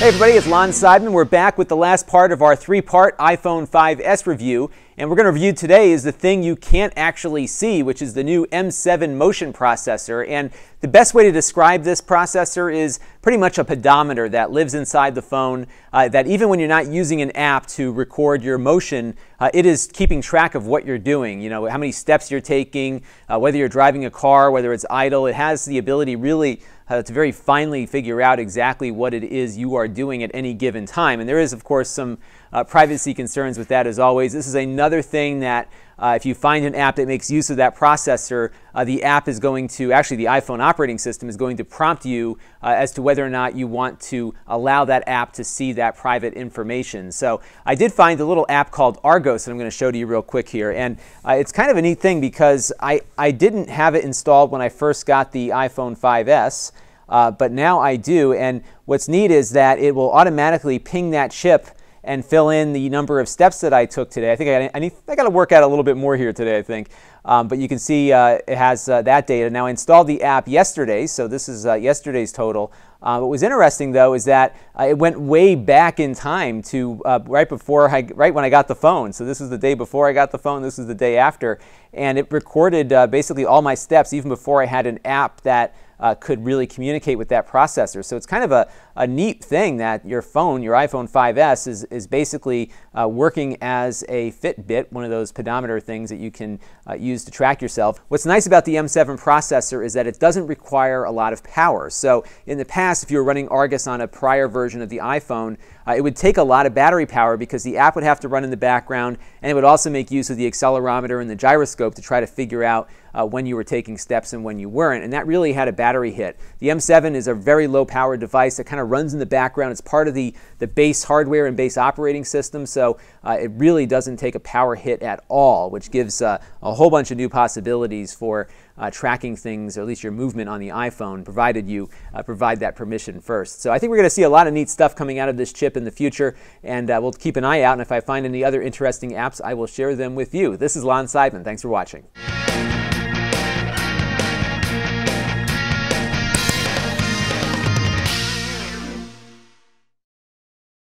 Hey everybody, it's Lon Seidman. We're back with the last part of our three-part iPhone 5S review, and we're going to review today is the thing you can't actually see, which is the new M7 motion processor. And the best way to describe this processor is pretty much a pedometer that lives inside the phone, that even when you're not using an app to record your motion, it is keeping track of what you're doing, you know, how many steps you're taking, whether you're driving a car, whether it's idle. It has the ability really to very finely figure out exactly what it is you are doing at any given time. And there is, of course, some privacy concerns with that, as always. This is another thing that if you find an app that makes use of that processor, the iPhone operating system is going to prompt you as to whether or not you want to allow that app to see that private information. So I did find a little app called Argus that I'm going to show to you real quick here. And it's kind of a neat thing because I didn't have it installed when I first got the iPhone 5S, but now I do. And what's neat is that it will automatically ping that chip and fill in the number of steps that I took today. I think I got to work out a little bit more here today, I think. But you can see it has that data. Now, I installed the app yesterday, so this is yesterday's total. What was interesting, though, is that it went way back in time to right when I got the phone. So this is the day before I got the phone. This is the day after. And it recorded basically all my steps, even before I had an app that could really communicate with that processor. So it's kind of a neat thing that your phone, your iPhone 5S, is basically working as a Fitbit, one of those pedometer things that you can use to track yourself. What's nice about the M7 processor is that it doesn't require a lot of power. So in the past, if you were running Argus on a prior version of the iPhone, it would take a lot of battery power because the app would have to run in the background, and it would also make use of the accelerometer and the gyroscope to try to figure out when you were taking steps and when you weren't, and that really had a battery hit. The M7 is a very low-powered device that kind of runs in the background. It's part of the base hardware and base operating system, so it really doesn't take a power hit at all, which gives a whole bunch of new possibilities for tracking things, or at least your movement on the iPhone, provided you provide that permission first. So I think we're going to see a lot of neat stuff coming out of this chip in the future, and we'll keep an eye out, and if I find any other interesting apps, I will share them with you. This is Lon Seidman. Thanks for watching.